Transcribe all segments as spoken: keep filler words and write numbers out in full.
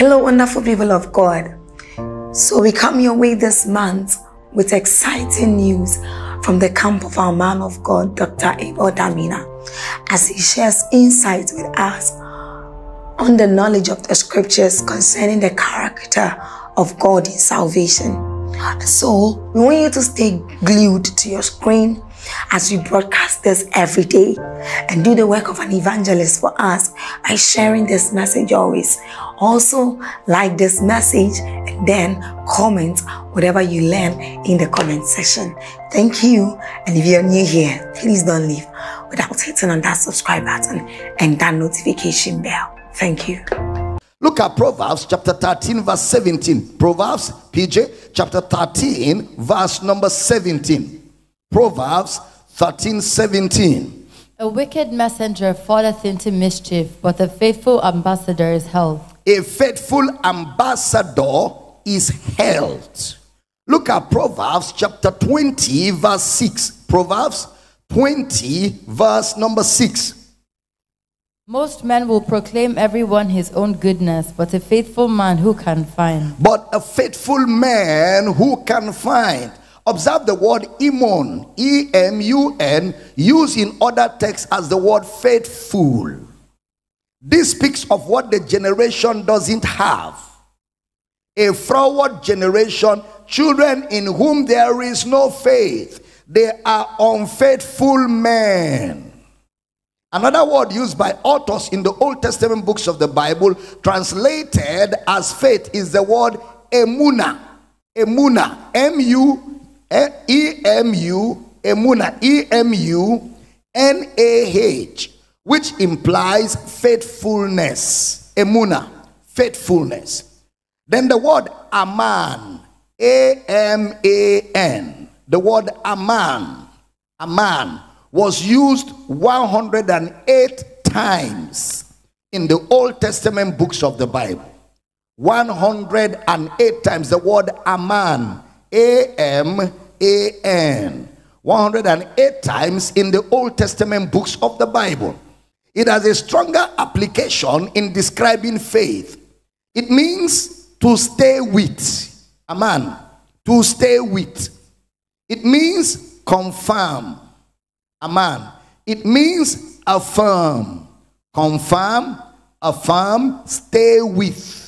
Hello, wonderful people of God. So we come your way this month with exciting news from the camp of our man of God, Doctor Abel Damina, as he shares insight with us on the knowledge of the scriptures concerning the character of God in salvation. So we want you to stay glued to your screen as we broadcast this every day and do the work of an evangelist for us by sharing this message always. Also, like this message and then comment whatever you learn in the comment section. Thank you. And if you're new here, please don't leave without hitting on that subscribe button and that notification bell. Thank you. Look at Proverbs chapter thirteen, verse seventeen. Proverbs, P J, chapter thirteen, verse number seventeen. Proverbs thirteen seventeen. A wicked messenger falleth into mischief, but the faithful ambassador is health. A faithful ambassador is health. Look at Proverbs chapter twenty, verse six. Proverbs twenty, verse number six. Most men will proclaim everyone his own goodness, but a faithful man who can find. But a faithful man who can find. Observe the word imun, E M U N, used in other texts as the word faithful. This speaks of what the generation doesn't have. A forward generation, children in whom there is no faith. They are unfaithful men. Another word used by authors in the Old Testament books of the Bible, translated as faith, is the word emuna. Emuna, M U N. E M U, Emuna, E M U N A H, which implies faithfulness. Emuna, faithfulness. Then the word aman, A M A N. The word aman, aman, was used one hundred eight times in the Old Testament books of the Bible. one hundred eight times the word aman. A M A N, one hundred eight times in the Old Testament books of the Bible. It has a stronger application in describing faith. It means to stay with. Aman, to stay with. It means confirm. Aman, it means affirm. Confirm, affirm, stay with.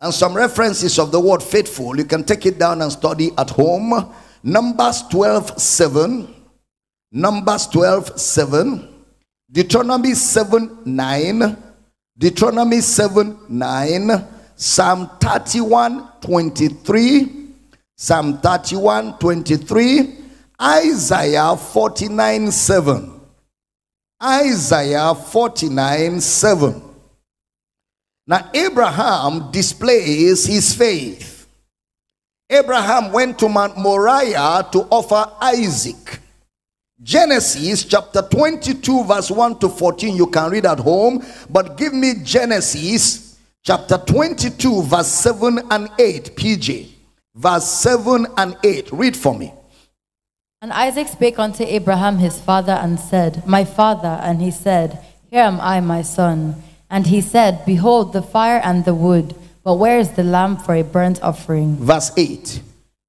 And some references of the word faithful, you can take it down and study at home. Numbers twelve seven, Numbers twelve seven, Deuteronomy seven nine, Deuteronomy seven nine, Psalm thirty-one twenty-three, Psalm thirty-one twenty-three, Isaiah forty-nine seven, Isaiah forty-nine seven. Now, Abraham displays his faith. Abraham went to Mount Moriah to offer Isaac. Genesis chapter twenty-two, verse one to fourteen. You can read at home, but give me Genesis chapter twenty-two, verse seven and eight, P J. Verse seven and eight. Read for me. And Isaac spake unto Abraham his father and said, My father. And he said, Here am I, my son. And he said, Behold the fire and the wood, but where is the lamb for a burnt offering? Verse eight.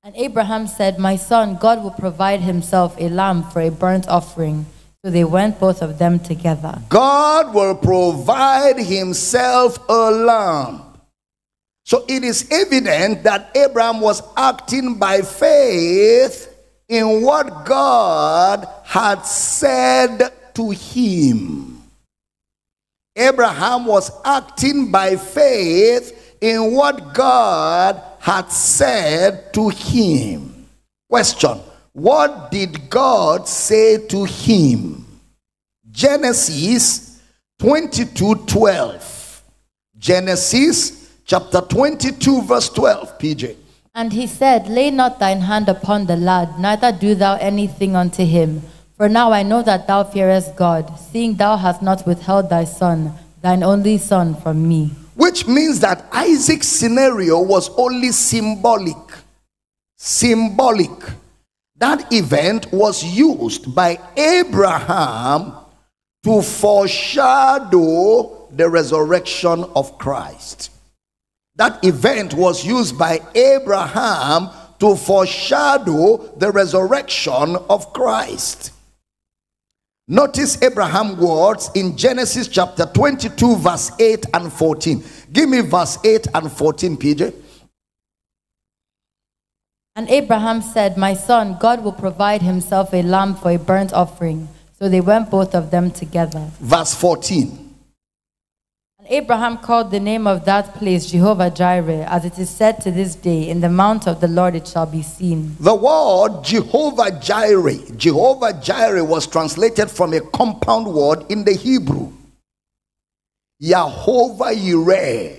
And Abraham said, My son, God will provide himself a lamb for a burnt offering. So they went both of them together. God will provide himself a lamb. So it is evident that Abraham was acting by faith in what God had said to him. Abraham was acting by faith in what God had said to him. Question: what did God say to him? Genesis twenty-two twelve. Genesis chapter twenty-two verse twelve, P J. And he said, Lay not thine hand upon the lad, neither do thou anything unto him. For now I know that thou fearest God, seeing thou hast not withheld thy son, thine only son, from me. Which means that Isaac's scenario was only symbolic. Symbolic. That event was used by Abraham to foreshadow the resurrection of Christ. That event was used by Abraham to foreshadow the resurrection of Christ. Notice Abraham's words in Genesis chapter twenty-two, verse eight and fourteen. Give me verse eight and fourteen, P J. And Abraham said, "My son, God will provide himself a lamb for a burnt offering." So they went both of them together. Verse fourteen. And Abraham called the name of that place Jehovah Jireh, as it is said to this day, "In the mount of the Lord it shall be seen." The word Jehovah Jireh, Jehovah Jireh was translated from a compound word in the Hebrew. Yehovah Yireh.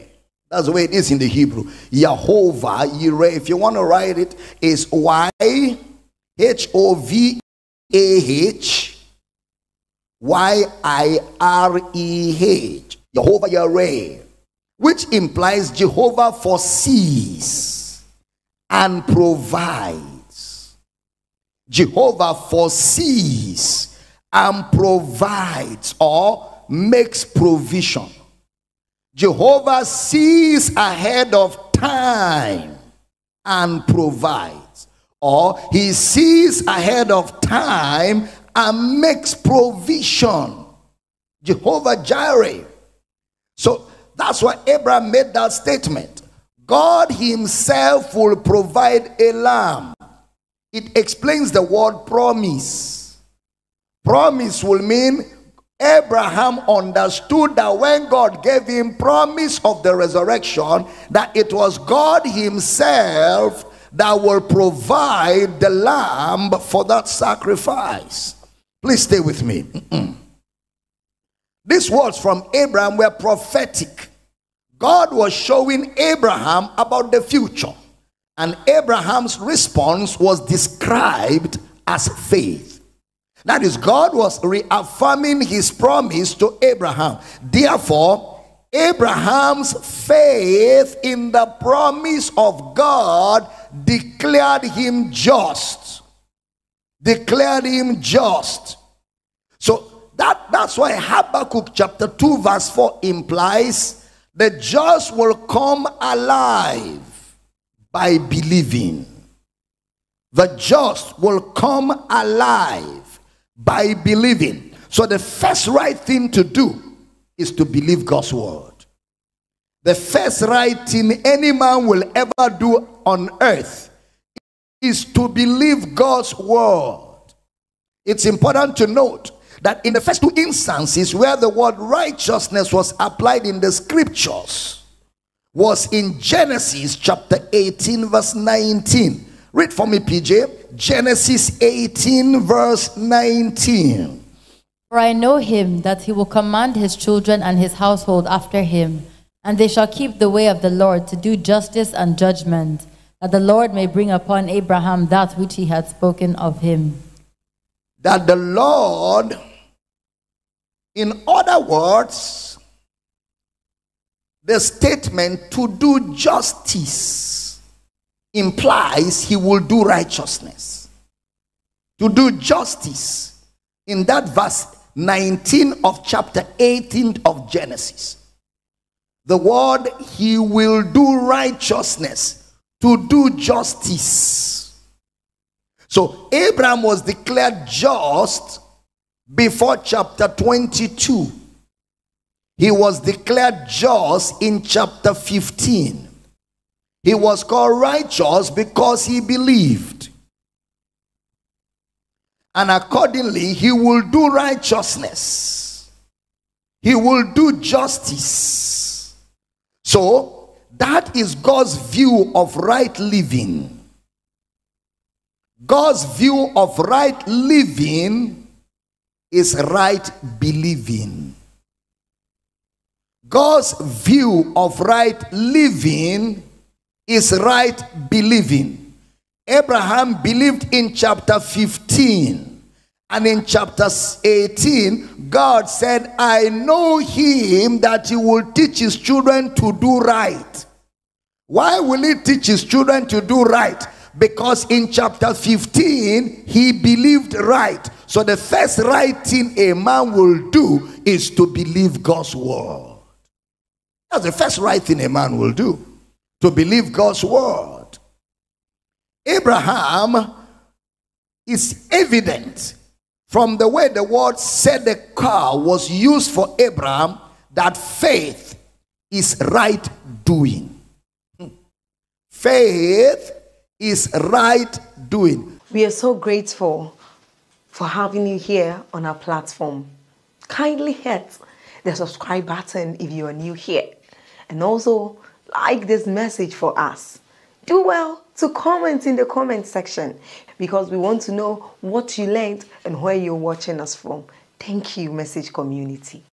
That's the way it is in the Hebrew. Yehovah Yireh. If you want to write it, is Y H O V A H Y I R E H. Yehovah Yireh. Which implies Jehovah foresees and provides. Jehovah foresees and provides, or makes provision. Jehovah sees ahead of time and provides, or he sees ahead of time and makes provision. Jehovah Jireh. So that's why Abraham made that statement. God himself will provide a lamb. It explains the word promise. Promise will mean Abraham understood that when God gave him promise of the resurrection, that it was God himself that will provide the lamb for that sacrifice. Please stay with me. These words from Abraham were prophetic. God was showing Abraham about the future, and Abraham's response was described as faith. That is, God was reaffirming his promise to Abraham. Therefore, Abraham's faith in the promise of God declared him just. Declared him just. So that, that's why Habakkuk chapter two verse four implies the just will come alive by believing. The just will come alive by believing. So the first right thing to do is to believe God's word. The first right thing any man will ever do on earth is to believe God's word. It's important to note that in the first two instances where the word righteousness was applied in the scriptures was in Genesis chapter eighteen verse nineteen. Read for me, P J. Genesis eighteen, verse nineteen. "For I know him, that he will command his children and his household after him, and they shall keep the way of the Lord to do justice and judgment, that the Lord may bring upon Abraham that which he had spoken of him." That the Lord, in other words, the statement to do justice implies he will do righteousness. To do justice in that verse nineteen of chapter eighteen of Genesis. The word he will do righteousness, to do justice. So Abraham was declared just before chapter twenty-two. He was declared just in chapter fifteen. He was called righteous because he believed. And accordingly, he will do righteousness. He will do justice. So, that is God's view of right living. God's view of right living is right believing. God's view of right living is right believing. Abraham believed in chapter fifteen, and in chapter eighteen God said, "I know him that he will teach his children to do right." Why will he teach his children to do right? Because in chapter fifteen he believed right. So the first right thing a man will do is to believe God's word. That's the first right thing a man will do, to believe God's word. Abraham is evident from the way the word Sedeqah was used for Abraham that faith is right doing. Faith is right doing. We are so grateful for having you here on our platform. Kindly hit the subscribe button if you are new here, and also like this message for us. Do well to comment in the comment section, because we want to know what you learned and where you're watching us from. Thank you, message community.